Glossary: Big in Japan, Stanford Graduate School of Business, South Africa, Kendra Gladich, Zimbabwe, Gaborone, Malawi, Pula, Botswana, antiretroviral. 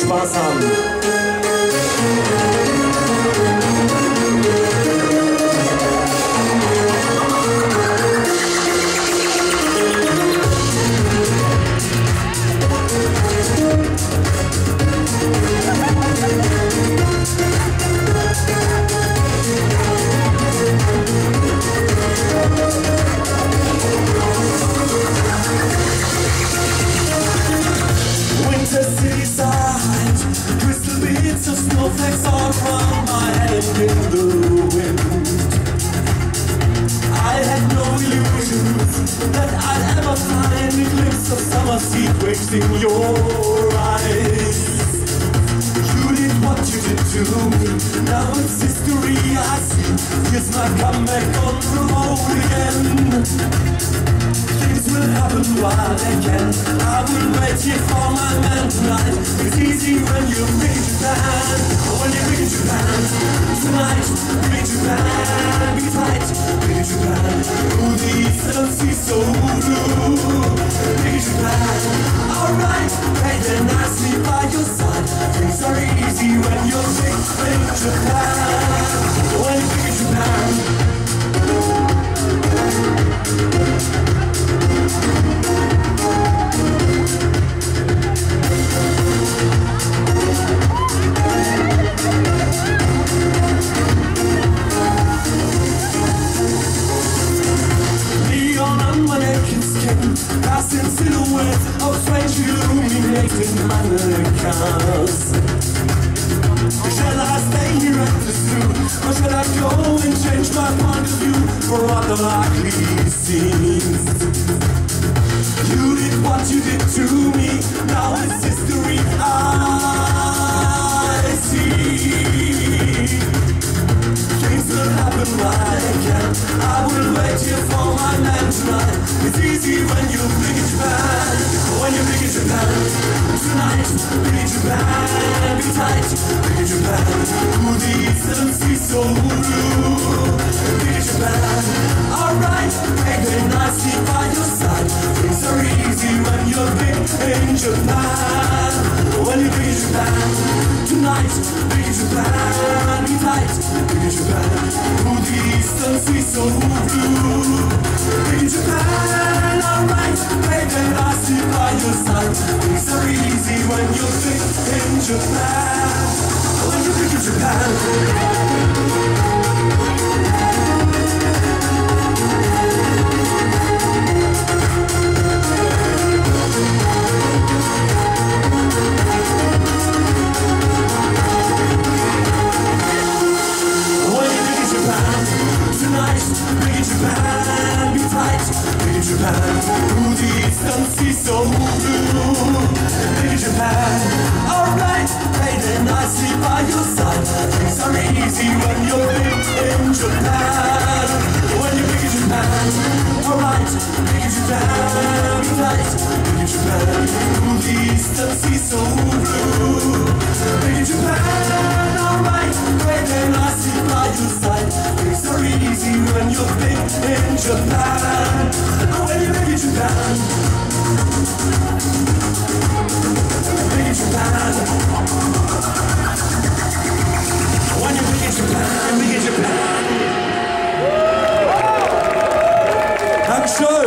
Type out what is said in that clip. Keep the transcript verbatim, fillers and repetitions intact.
Spaß haben. Snowflakes all from my head in the wind. I had no illusions that I'd ever find a glimpse of summer seed wasting your eyes. You did what you did to me, now it's history I see. Here's my comeback on the road again. Things will happen while they can. I will wait here for my man tonight. It's easy when you're big in Japan. When you're big in Japan, tonight, big in Japan, be tight, big in Japan. Ooh, the East so blue, big in Japan. Alright, and then I sleep by your side. Things are easy when you're big in Japan. When you're big in Japan. Cast in silhouettes of strange illuminated mannequins. Shall I stay here at the zoo, or shall I go and change my point of view for other likely scenes? You did what you did to me, now it's history I see. Things will happen while I can, I will wait here for my man tonight. It's easy when you're big in Japan. When you're big in Japan, tonight, big in Japan, be tight, big in Japan. Ooh, the eastern sea's so blue, big in Japan. Alright, and then I sleep by your side. Things are easy when you're big in Japan. When you're big in Japan, tonight, big in Japan, be tight, big in Japan. Ooh, the eastern sea's so blue, big in Japan. Alright, baby, I sit by your side. Things are easy when you're big in Japan. When you're big in Japan. Dankeschön!